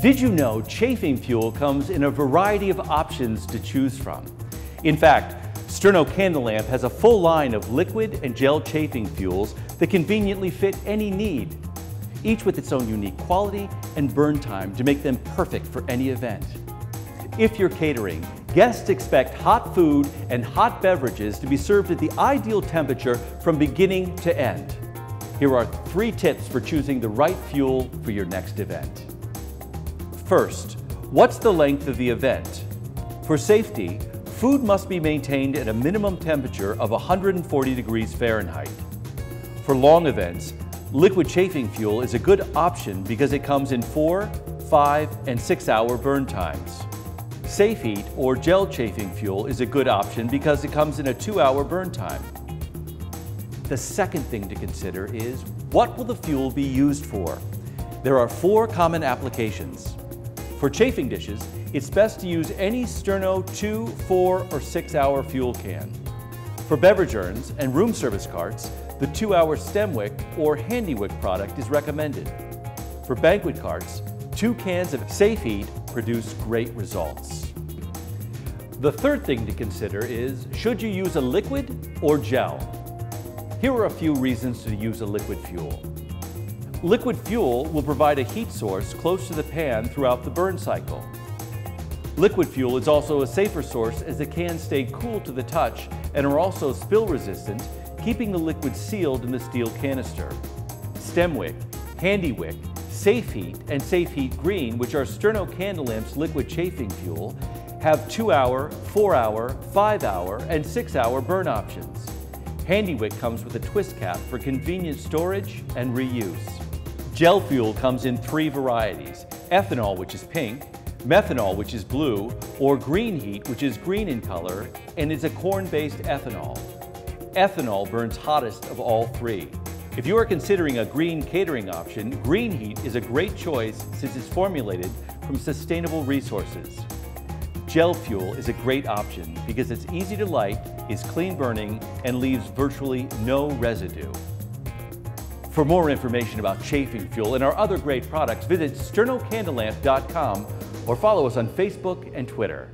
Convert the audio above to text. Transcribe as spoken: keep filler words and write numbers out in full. Did you know chafing fuel comes in a variety of options to choose from? In fact, Sterno Candle Lamp has a full line of liquid and gel chafing fuels that conveniently fit any need, each with its own unique quality and burn time to make them perfect for any event. If you're catering, guests expect hot food and hot beverages to be served at the ideal temperature from beginning to end. Here are three tips for choosing the right fuel for your next event. First, what's the length of the event? For safety, food must be maintained at a minimum temperature of one hundred forty degrees Fahrenheit. For long events, liquid chafing fuel is a good option because it comes in four, five, and six hour burn times. Safe Heat or gel chafing fuel is a good option because it comes in a two hour burn time. The second thing to consider is, what will the fuel be used for? There are four common applications. For chafing dishes, it's best to use any Sterno two, four, or six hour fuel can. For beverage urns and room service carts, the two hour Stemwick or Handywick product is recommended. For banquet carts, two cans of Safe Heat produce great results. The third thing to consider is, should you use a liquid or gel? Here are a few reasons to use a liquid fuel. Liquid fuel will provide a heat source close to the pan throughout the burn cycle. Liquid fuel is also a safer source as the cans stay cool to the touch and are also spill resistant, keeping the liquid sealed in the steel canister. Stemwick, Handywick, Safe Heat, and Safe Heat Green, which are Sterno Candle Lamp's liquid chafing fuel, have two hour, four hour, five hour, and six hour burn options. Handywick comes with a twist cap for convenient storage and reuse. Gel fuel comes in three varieties: ethanol, which is pink, methanol, which is blue, or Green Heat, which is green in color and is a corn-based ethanol. Ethanol burns hottest of all three. If you are considering a green catering option, Green Heat is a great choice since it's formulated from sustainable resources. Gel fuel is a great option because it's easy to light, is clean burning, and leaves virtually no residue. For more information about chafing fuel and our other great products, visit sterno candle lamp dot com or follow us on Facebook and Twitter.